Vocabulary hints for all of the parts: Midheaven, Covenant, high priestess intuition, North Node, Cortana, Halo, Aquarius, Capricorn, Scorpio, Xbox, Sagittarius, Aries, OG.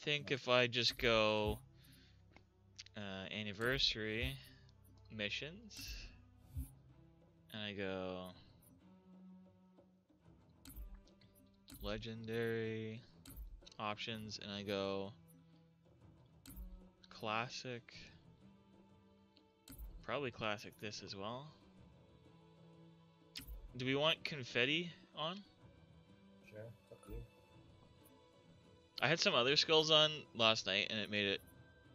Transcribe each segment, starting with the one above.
think if I just go anniversary missions and I go legendary options and I go classic, probably classic this as well. Do we want confetti on? Sure, fuck you. I had some other skulls on last night and it made it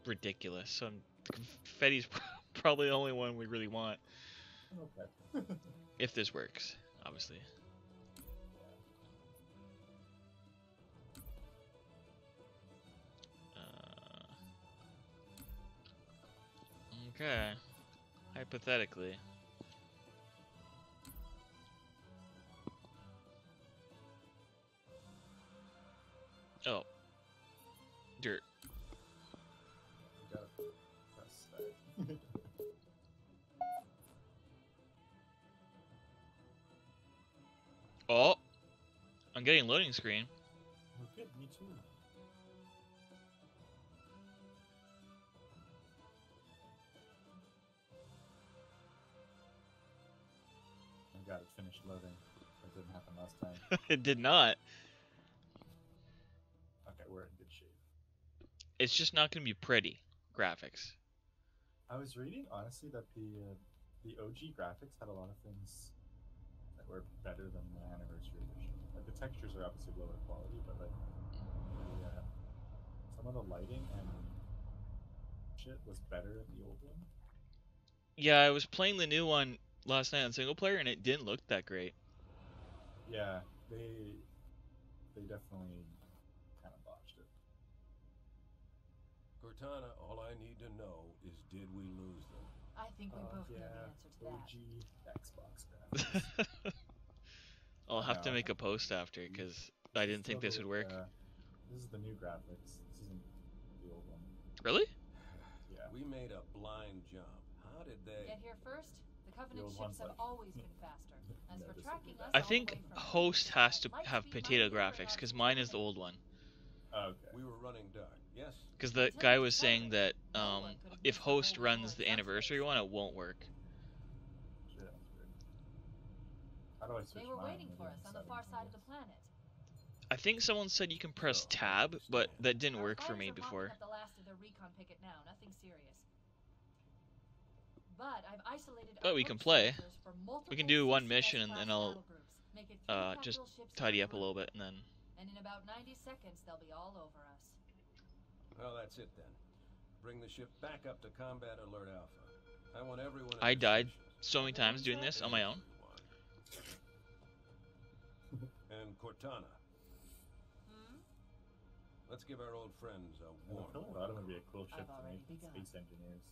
ridiculous, so confetti's probably the only one we really want. Okay. If this works, obviously. Okay, hypothetically. Oh, dirt. Oh, I'm getting a loading screen. Okay, me too. I got it finished loading. That didn't happen last time. It did not. Okay, we're in good shape. It's just not going to be pretty graphics. I was reading, honestly, that the OG graphics had a lot of things that were better than the anniversary edition. Like, the textures are obviously lower quality, but like the, some of the lighting and shit was better in the old one. Yeah, I was playing the new one last night on single player, and it didn't look that great. Yeah, they definitely kind of botched it. Cortana, all I need to know is, did we lose them? I think we both know the answer to that. OG Xbox graphics. I'll have to make a post after, because I didn't think this would work. This is the new graphics. This isn't the old one. Really? Yeah. We made a blind jump. How did they get here first? The Covenant ships have always been faster. As for tracking us, I think Host has to have potato graphics, because mine is the old one. Okay. We were running dark. Yes. Because the guy was saying that if Host runs the anniversary one, it won't work. Yeah. How do I switch? They were waiting for us on the far side of the planet. I think someone said you can press tab, but that didn't work for me before. The last of their recon picket now. Nothing serious. But I've isolated. But we can play. We can do one mission and then I'll just tidy up a little bit and then. And in about 90 seconds, they'll be all over us. Well, that's it then. Bring the ship back up to Combat Alert Alpha. I want everyone. I died so many times doing this on my own. And Cortana. Hmm? Let's give our old friends a warning. I thought it would be a cool ship to make. Space engineers.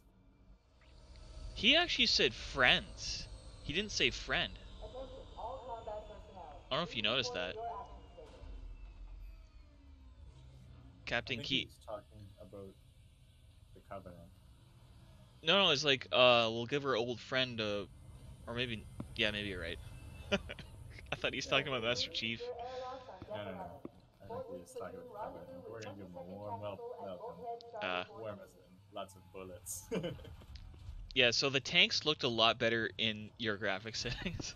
He actually said friends. He didn't say friend. I don't know if you noticed that. Captain Key. Talking about the Covenant. No, it's like we'll give her old friend a, or maybe, yeah, maybe you're right. I thought he was talking about Master Chief. No. I think he was talking about the Covenant. We're gonna give him a warm welcome. Warm as in lots of bullets. Yeah, so the tanks looked a lot better in your graphic settings.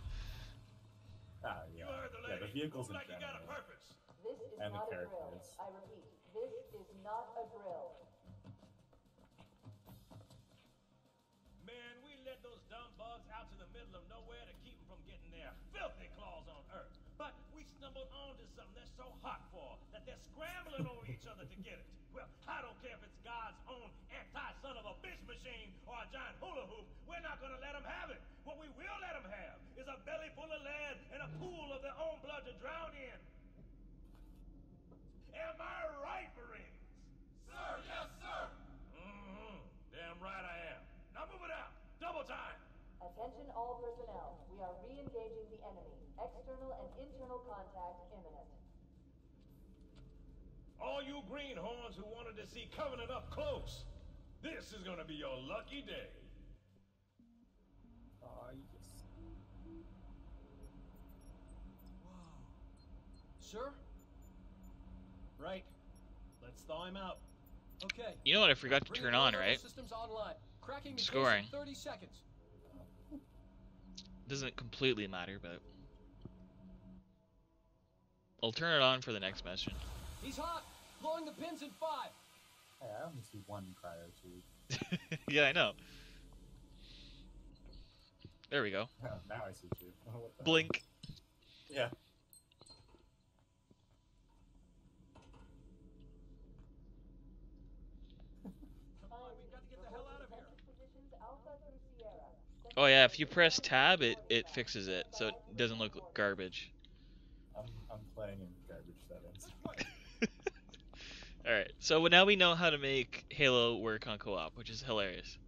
Yeah, the vehicles in general. And the characters. I repeat, this is not a drill. Man, we led those dumb bugs out to the middle of nowhere to keep them from getting their filthy claws on Earth. But we stumbled onto something that's so hot for that they're scrambling over each other to get it. Well, I don't care if it's God's own anti-son-of-a-bitch machine or a giant hula hoop. We're not going to let them have it. What we will let them have is a belly full of lead and a pool of their own blood to drown in. Am I right, Marines? Sir, yes, sir. Mm-hmm. Damn right I am. Now move it out. Double time. Attention all personnel. We are re-engaging the enemy. External and internal contact imminent. All you greenhorns who wanted to see Covenant up close, this is going to be your lucky day. Yes. Wow. Sir? Right. Let's Let's thaw him out. Okay. You know what I forgot to turn on, right? Scoring. 30 seconds. Doesn't completely matter, but I'll turn it on for the next mission. He's hot. Blowing the pins in 5. Hey, I only see one cryo tube. Yeah, I know. There we go. Oh, now I see two. Oh, what the blink. Heck? Yeah. Oh yeah, if you press tab, it fixes it, so it doesn't look like garbage. I'm playing in garbage settings. Alright, so now we know how to make Halo work on co-op, which is hilarious.